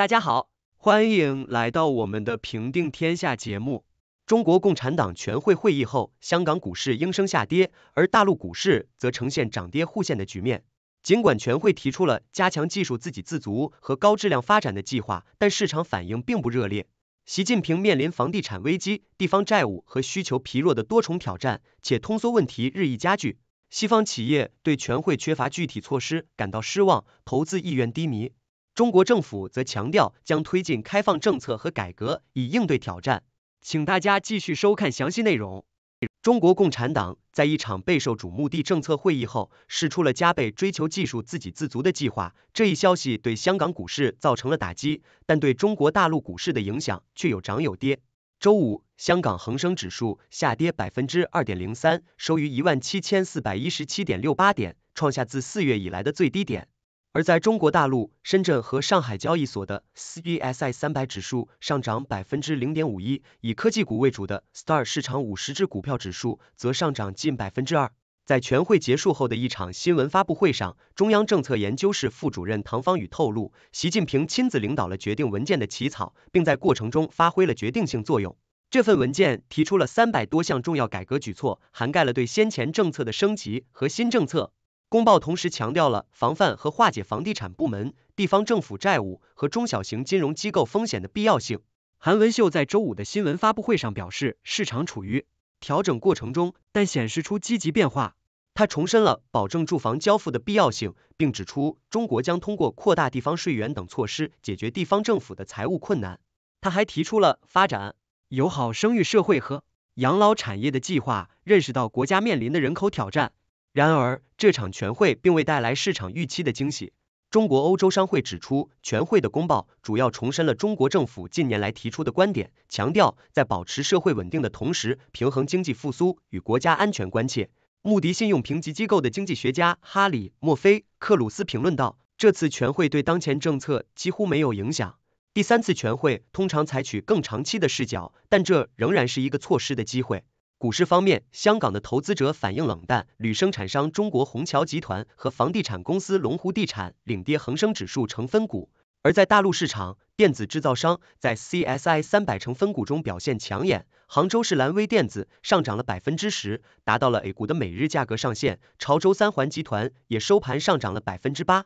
大家好，欢迎来到我们的评定天下节目。中国共产党全会会议后，香港股市应声下跌，而大陆股市则呈现涨跌互现的局面。尽管全会提出了加强技术自给自足和高质量发展的计划，但市场反应并不热烈。习近平面临房地产危机、地方债务和需求疲弱的多重挑战，且通缩问题日益加剧。西方企业对全会缺乏具体措施感到失望，投资意愿低迷。中国政府则强调将推进开放政策和改革以应对挑战。请大家继续收看详细内容。中国共产党在一场备受瞩目的政策会议后，释出了加倍追求技术自给自足的计划。这一消息对香港股市造成了打击，但对中国大陆股市的影响却有涨有跌。周五，香港恒生指数下跌 2.03%， 收于 17,417.68 点，创下自4月以来的最低点。而在中国大陆，深圳和上海交易所的 CSI 300 指数上涨 0.51%， 以科技股为主的 STAR 市场50只股票指数则上涨近 2%。在全会结束后的一场新闻发布会上，中央政策研究室副主任唐芳宇透露，习近平亲自领导了决定文件的起草，并在过程中发挥了决定性作用。这份文件提出了300多项重要改革举措，涵盖了对先前政策的升级和新政策。公报同时强调了防范和化解房地产部门、地方政府债务和中小型金融机构风险的必要性。韩文秀在周五的新闻发布会上表示，市场处于调整过程中，但显示出积极变化。他重申了保证住房交付的必要性，并指出中国将通过扩大地方税源等措施解决地方政府的财务困难。他还提出了发展友好生育社会和养老产业的计划，认识到国家面临的人口挑战。然而，这场全会并未带来市场预期的惊喜。中国欧洲商会指出，全会的公报主要重申了中国政府近年来提出的观点，强调在保持社会稳定的同时，平衡经济复苏与国家安全关切。穆迪信用评级机构的经济学家哈里·莫菲·克鲁斯评论道，这次全会对当前政策几乎没有影响。第三次全会通常采取更长期的视角，但这仍然是一个错失的机会。股市方面，香港的投资者反应冷淡，铝生产商中国虹桥集团和房地产公司龙湖地产领跌恒生指数成分股。而在大陆市场，电子制造商在 CSI 300成分股中表现抢眼，杭州市蓝威电子上涨了 10%， 达到了 A 股的每日价格上限，潮州三环集团也收盘上涨了 8%。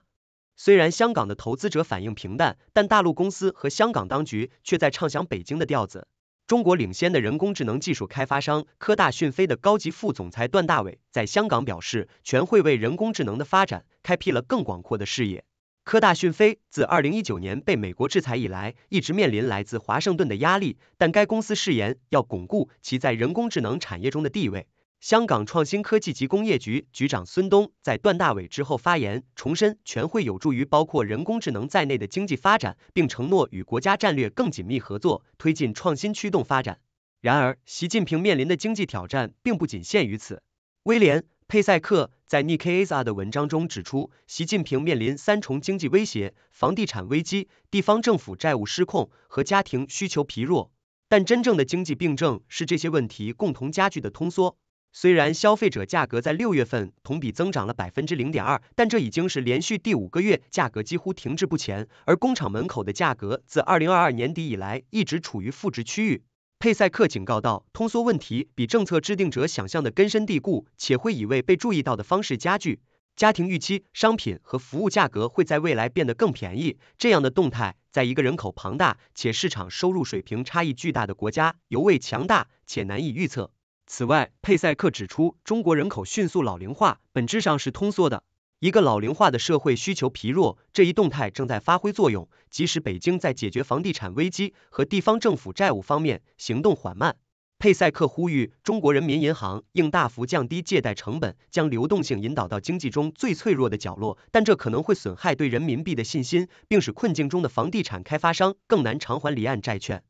虽然香港的投资者反应平淡，但大陆公司和香港当局却在唱响北京的调子。中国领先的人工智能技术开发商科大讯飞的高级副总裁段大伟在香港表示，全会为人工智能的发展开辟了更广阔的视野。科大讯飞自2019年被美国制裁以来，一直面临来自华盛顿的压力，但该公司誓言要巩固其在人工智能产业中的地位。香港创新科技及工业局局长孙东在段大伟之后发言，重申全会有助于包括人工智能在内的经济发展，并承诺与国家战略更紧密合作，推进创新驱动发展。然而，习近平面临的经济挑战并不仅限于此。威廉·佩塞克在 Nikkei Asia 的文章中指出，习近平面临3重经济威胁：房地产危机、地方政府债务失控和家庭需求疲弱。但真正的经济病症是这些问题共同加剧的通缩。虽然消费者价格在6月份同比增长了 0.2%， 但这已经是连续第5个月价格几乎停滞不前，而工厂门口的价格自2022年底以来一直处于负值区域。佩塞克警告道，通缩问题比政策制定者想象的根深蒂固，且会以未被注意到的方式加剧。家庭预期商品和服务价格会在未来变得更便宜，这样的动态在一个人口庞大且市场收入水平差异巨大的国家尤为强大且难以预测。此外，佩塞克指出，中国人口迅速老龄化，本质上是通缩的。一个老龄化的社会需求疲弱，这一动态正在发挥作用，即使北京在解决房地产危机和地方政府债务方面行动缓慢。佩塞克呼吁，中国人民银行应大幅降低借贷成本，将流动性引导到经济中最脆弱的角落，但这可能会损害对人民币的信心，并使困境中的房地产开发商更难偿还离岸债券。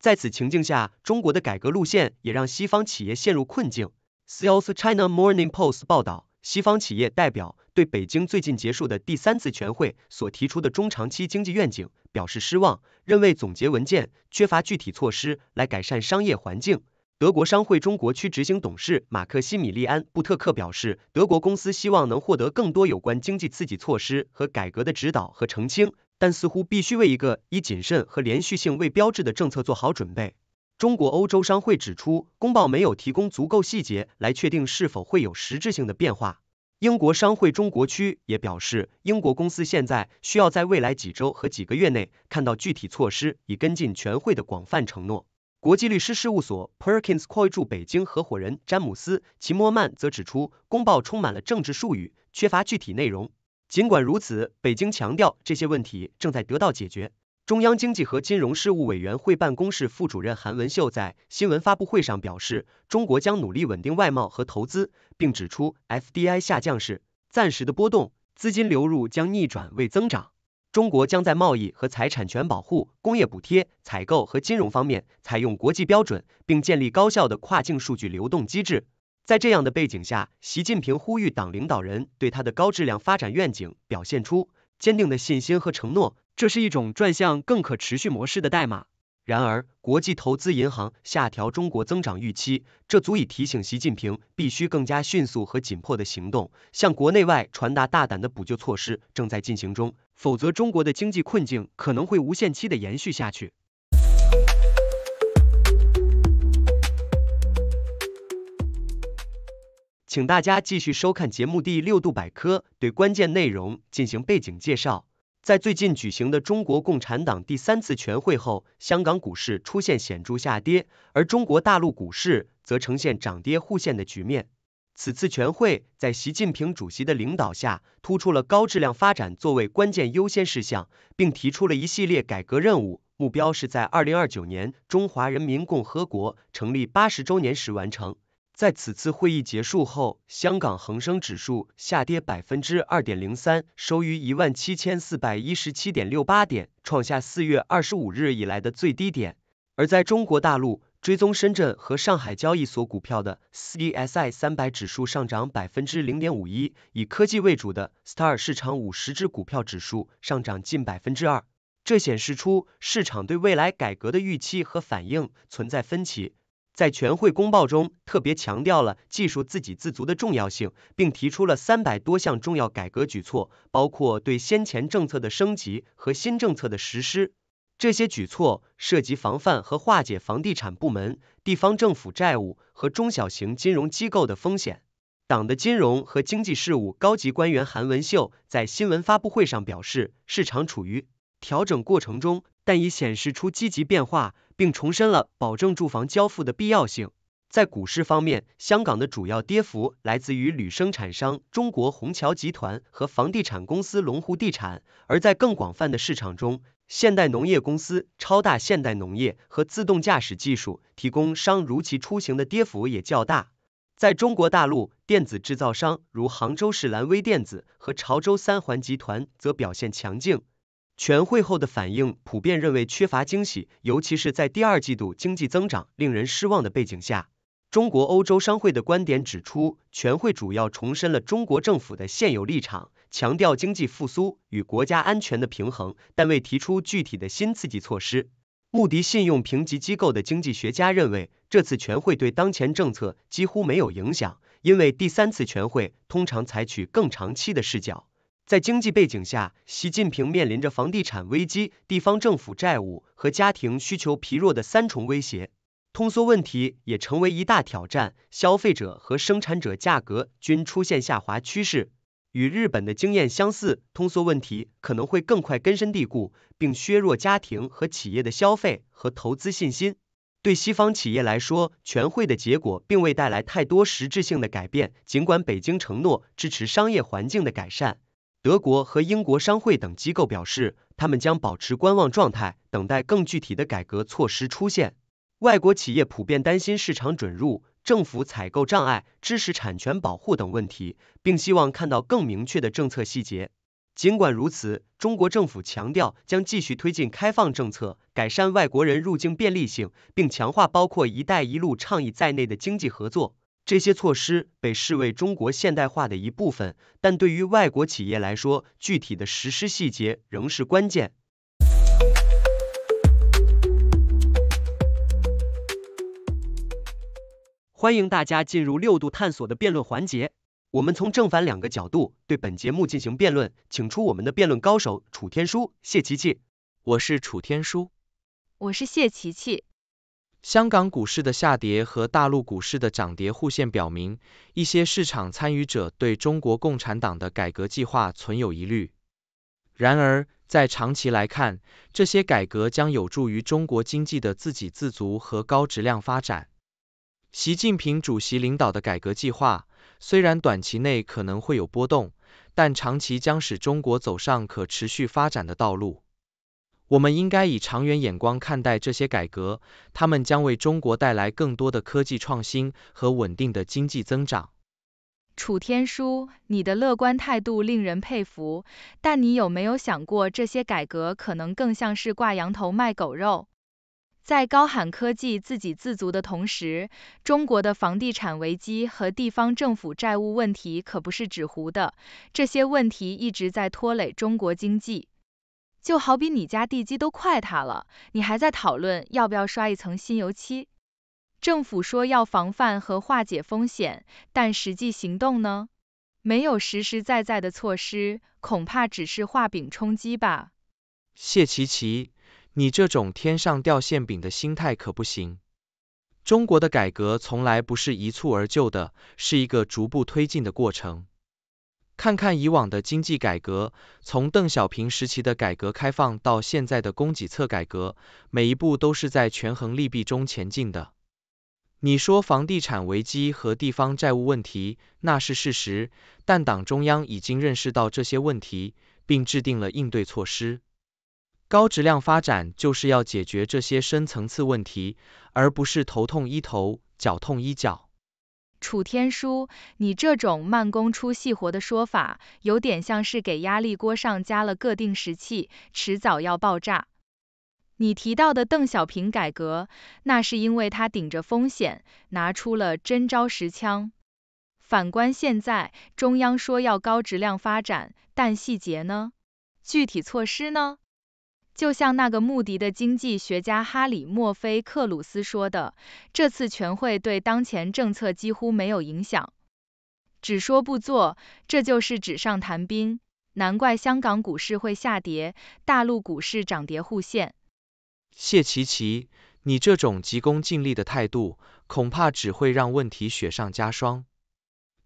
在此情境下，中国的改革路线也让西方企业陷入困境。South China Morning Post 报道，西方企业代表对北京最近结束的第3次全会所提出的中长期经济愿景表示失望，认为总结文件缺乏具体措施来改善商业环境。德国商会中国区执行董事马克西米利安·布特克表示，德国公司希望能获得更多有关经济刺激措施和改革的指导和澄清。但似乎必须为一个以谨慎和连续性为标志的政策做好准备。中国欧洲商会指出，公报没有提供足够细节来确定是否会有实质性的变化。英国商会中国区也表示，英国公司现在需要在未来几周和几个月内看到具体措施，以跟进全会的广泛承诺。国际律师事务所 Perkins Coie 驻北京合伙人詹姆斯·齐默曼则指出，公报充满了政治术语，缺乏具体内容。尽管如此，北京强调这些问题正在得到解决。中央经济和金融事务委员会办公室副主任韩文秀在新闻发布会上表示，中国将努力稳定外贸和投资，并指出 FDI 下降是暂时的波动，资金流入将逆转为增长。中国将在贸易和财产权保护、工业补贴、采购和金融方面采用国际标准，并建立高效的跨境数据流动机制。在这样的背景下，习近平呼吁党领导人对他的高质量发展愿景表现出坚定的信心和承诺，这是一种转向更可持续模式的代码。然而，国际投资银行下调中国增长预期，这足以提醒习近平必须更加迅速和紧迫的行动，向国内外传达大胆的补救措施正在进行中。否则，中国的经济困境可能会无限期的延续下去。请大家继续收看节目第6度百科，对关键内容进行背景介绍。在最近举行的中国共产党第3次全会后，香港股市出现显著下跌，而中国大陆股市则呈现涨跌互现的局面。此次全会在习近平主席的领导下，突出了高质量发展作为关键优先事项，并提出了一系列改革任务，目标是在2029年中华人民共和国成立80周年时完成。在此次会议结束后，香港恒生指数下跌 2.03%， 收于 17,417.68 点，创下4月25日以来的最低点。而在中国大陆，追踪深圳和上海交易所股票的 CSI 300 指数上涨 0.51%， 以科技为主的 STAR 市场50只股票指数上涨近 2%。这显示出市场对未来改革的预期和反应存在分歧。在全会公报中，特别强调了技术自给自足的重要性，并提出了300多项重要改革举措，包括对先前政策的升级和新政策的实施。这些举措涉及防范和化解房地产部门、地方政府债务和中小型金融机构的风险。党的金融和经济事务高级官员韩文秀在新闻发布会上表示，市场处于调整过程中，但已显示出积极变化，并重申了保证住房交付的必要性。在股市方面，香港的主要跌幅来自于铝生产商中国虹桥集团和房地产公司龙湖地产，而在更广泛的市场中，现代农业公司、超大现代农业和自动驾驶技术提供商如其出行的跌幅也较大。在中国大陆，电子制造商如杭州市蓝威电子和潮州三环集团则表现强劲。全会后的反应普遍认为缺乏惊喜，尤其是在第2季度经济增长令人失望的背景下。中国欧洲商会的观点指出，全会主要重申了中国政府的现有立场，强调经济复苏与国家安全的平衡，但未提出具体的新刺激措施。穆迪信用评级机构的经济学家认为，这次全会对当前政策几乎没有影响，因为第3次全会通常采取更长期的视角。在经济背景下，习近平面临着房地产危机、地方政府债务和家庭需求疲弱的3重威胁。通缩问题也成为一大挑战，消费者和生产者价格均出现下滑趋势。与日本的经验相似，通缩问题可能会更快根深蒂固，并削弱家庭和企业的消费和投资信心。对西方企业来说，全会的结果并未带来太多实质性的改变，尽管北京承诺支持商业环境的改善。德国和英国商会等机构表示，他们将保持观望状态，等待更具体的改革措施出现。外国企业普遍担心市场准入、政府采购障碍、知识产权保护等问题，并希望看到更明确的政策细节。尽管如此，中国政府强调将继续推进开放政策，改善外国人入境便利性，并强化包括“一带一路”倡议在内的经济合作。这些措施被视为中国现代化的一部分，但对于外国企业来说，具体的实施细节仍是关键。欢迎大家进入6度探索的辩论环节，我们从正反两个角度对本节目进行辩论，请出我们的辩论高手楚天舒、谢琪琪。我是楚天舒，我是谢琪琪。香港股市的下跌和大陆股市的涨跌互现表明，一些市场参与者对中国共产党的改革计划存有疑虑。然而，在长期来看，这些改革将有助于中国经济的自给自足和高质量发展。习近平主席领导的改革计划虽然短期内可能会有波动，但长期将使中国走上可持续发展的道路。我们应该以长远眼光看待这些改革，它们将为中国带来更多的科技创新和稳定的经济增长。楚天舒，你的乐观态度令人佩服，但你有没有想过这些改革可能更像是挂羊头卖狗肉？在高喊科技自给自足的同时，中国的房地产危机和地方政府债务问题可不是纸糊的，这些问题一直在拖累中国经济。就好比你家地基都快塌了，你还在讨论要不要刷一层新油漆。政府说要防范和化解风险，但实际行动呢？没有实实在在的措施，恐怕只是画饼充饥吧。谢琪琪，你这种天上掉馅饼的心态可不行。中国的改革从来不是一蹴而就的，是一个逐步推进的过程。看看以往的经济改革，从邓小平时期的改革开放到现在的供给侧改革，每一步都是在权衡利弊中前进的。你说房地产危机和地方债务问题，那是事实，但党中央已经认识到这些问题，并制定了应对措施。高质量发展就是要解决这些深层次问题，而不是头痛医头，脚痛医脚。楚天舒，你这种慢工出细活的说法，有点像是给压力锅上加了个定时器，迟早要爆炸。你提到的邓小平改革，那是因为他顶着风险，拿出了真招实枪。反观现在，中央说要高质量发展，但细节呢？具体措施呢？就像那个穆迪的经济学家哈里·莫菲克鲁斯说的，这次全会对当前政策几乎没有影响，只说不做，这就是纸上谈兵。难怪香港股市会下跌，大陆股市涨跌互现。谢琪琪，你这种急功近利的态度，恐怕只会让问题雪上加霜。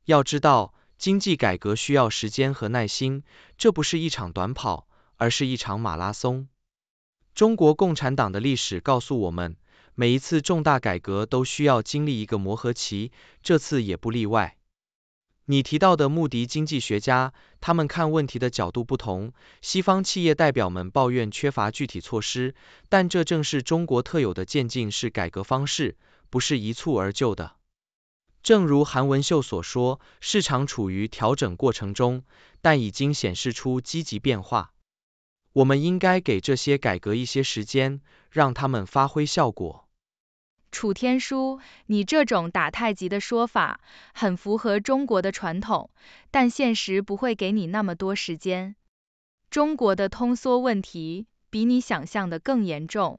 要知道，经济改革需要时间和耐心，这不是一场短跑，而是一场马拉松。中国共产党的历史告诉我们，每一次重大改革都需要经历一个磨合期，这次也不例外。你提到的穆迪经济学家，他们看问题的角度不同，西方企业代表们抱怨缺乏具体措施，但这正是中国特有的渐进式改革方式，不是一蹴而就的。正如韩文秀所说，市场处于调整过程中，但已经显示出积极变化。我们应该给这些改革一些时间，让他们发挥效果。楚天舒，你这种打太极的说法，很符合中国的传统，但现实不会给你那么多时间。中国的通缩问题，比你想象的更严重。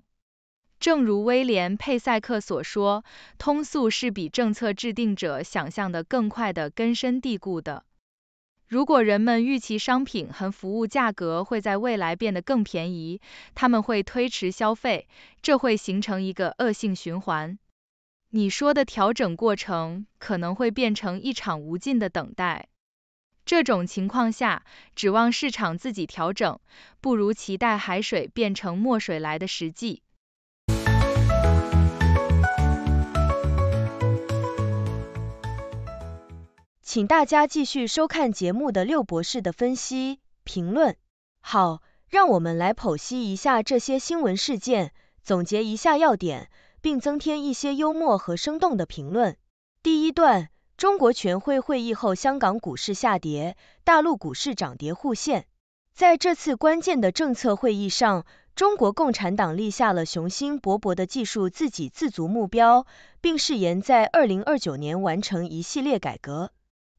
正如威廉·佩塞克所说，通缩是比政策制定者想象的更快的根深蒂固的。如果人们预期商品和服务价格会在未来变得更便宜，他们会推迟消费，这会形成一个恶性循环。你说的调整过程可能会变成一场无尽的等待。这种情况下，指望市场自己调整，不如期待海水变成墨水来的实际。请大家继续收看节目的六博士的分析评论。好，让我们来剖析一下这些新闻事件，总结一下要点，并增添一些幽默和生动的评论。第一段，中国全会会议后，香港股市下跌，大陆股市涨跌互现。在这次关键的政策会议上，中国共产党立下了雄心勃勃的技术自给自足目标，并誓言在2029年完成一系列改革。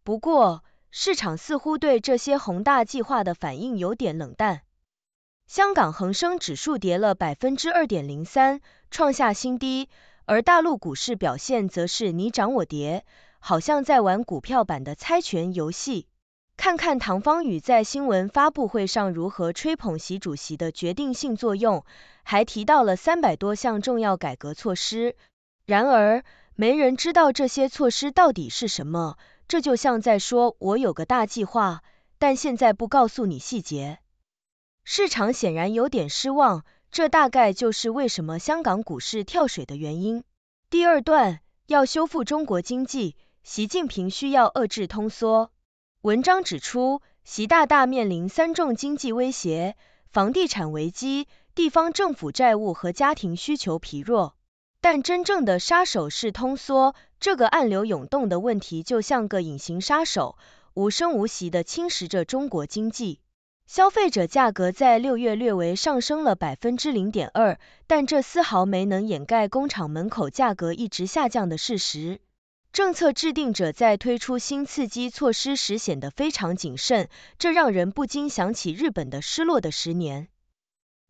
不过，市场似乎对这些宏大计划的反应有点冷淡。香港恒生指数跌了 2.03%， 创下新低，而大陆股市表现则是你涨我跌，好像在玩股票版的猜拳游戏。看看唐方宇在新闻发布会上如何吹捧习主席的决定性作用，还提到了300多项重要改革措施。然而，没人知道这些措施到底是什么，这就像在说我有个大计划，但现在不告诉你细节。市场显然有点失望，这大概就是为什么香港股市跳水的原因。第二段，要修复中国经济，习近平需要遏制通缩。文章指出，习大大面临3重经济威胁：房地产危机、地方政府债务和家庭需求疲弱。但真正的杀手是通缩，这个暗流涌动的问题就像个隐形杀手，无声无息地侵蚀着中国经济。消费者价格在6月略微上升了 0.2%， 但这丝毫没能掩盖工厂门口价格一直下降的事实。政策制定者在推出新刺激措施时显得非常谨慎，这让人不禁想起日本的失落的10年。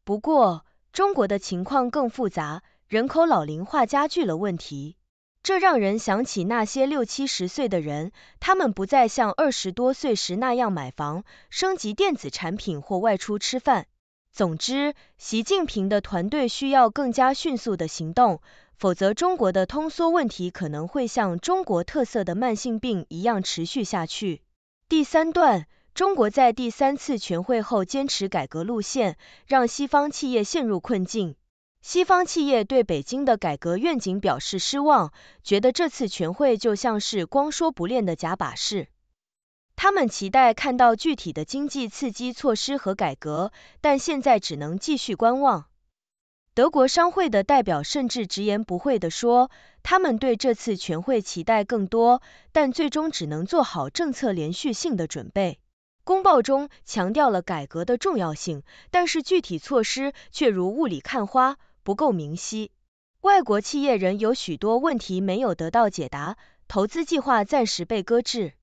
不过，中国的情况更复杂，人口老龄化加剧了问题。这让人想起那些60、70岁的人，他们不再像20多岁时那样买房、升级电子产品或外出吃饭。总之，习近平的团队需要更加迅速的行动。否则，中国的通缩问题可能会像中国特色的慢性病一样持续下去。第三段，中国在第3次全会后坚持改革路线，让西方企业陷入困境。西方企业对北京的改革愿景表示失望，觉得这次全会就像是光说不练的假把式。他们期待看到具体的经济刺激措施和改革，但现在只能继续观望。德国商会的代表甚至直言不讳地说，他们对这次全会期待更多，但最终只能做好政策连续性的准备。公报中强调了改革的重要性，但是具体措施却如雾里看花，不够明晰。外国企业人有许多问题没有得到解答，投资计划暂时被搁置。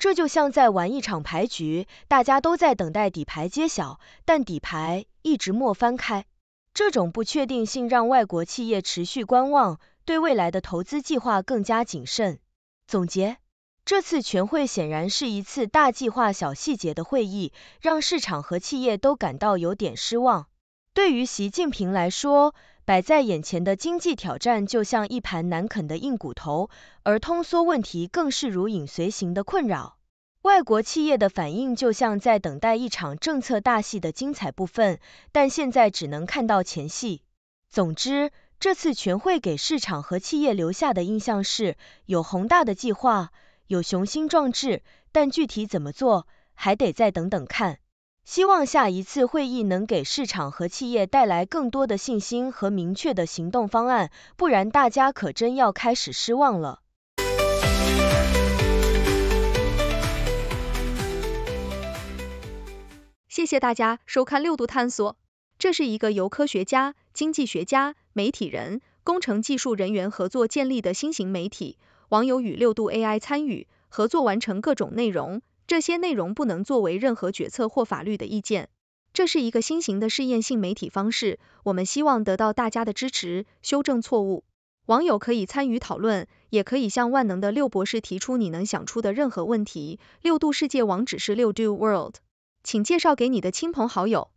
这就像在玩一场牌局，大家都在等待底牌揭晓，但底牌一直没翻开。这种不确定性让外国企业持续观望，对未来的投资计划更加谨慎。总结，这次全会显然是一次大计划小细节的会议，让市场和企业都感到有点失望。对于习近平来说，摆在眼前的经济挑战就像一盘难啃的硬骨头，而通缩问题更是如影随形的困扰。外国企业的反应就像在等待一场政策大戏的精彩部分，但现在只能看到前戏。总之，这次全会给市场和企业留下的印象是，有宏大的计划，有雄心壮志，但具体怎么做，还得再等等看。希望下一次会议能给市场和企业带来更多的信心和明确的行动方案，不然大家可真要开始失望了。谢谢大家收看6度探索，这是一个由科学家、经济学家、媒体人、工程技术人员合作建立的新型媒体，网友与6度 AI 参与合作完成各种内容，这些内容不能作为任何决策或法律的意见。这是一个新型的试验性媒体方式，我们希望得到大家的支持，修正错误。网友可以参与讨论，也可以向万能的6博士提出你能想出的任何问题。6度世界网址是6度world。请介绍给你的亲朋好友。